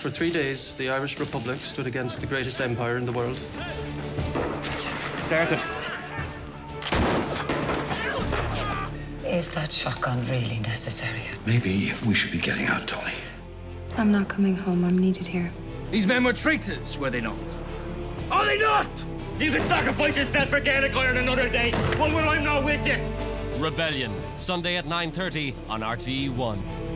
For 3 days, the Irish Republic stood against the greatest empire in the world. Start it. Is that shotgun really necessary? Maybe we should be getting out, Dolly. I'm not coming home. I'm needed here. These men were traitors, were they not? Are they not? You can sacrifice yourself for Gaelic on another day, but when I'm not with you. Rebellion, Sunday at 9:30 on RTÉ One.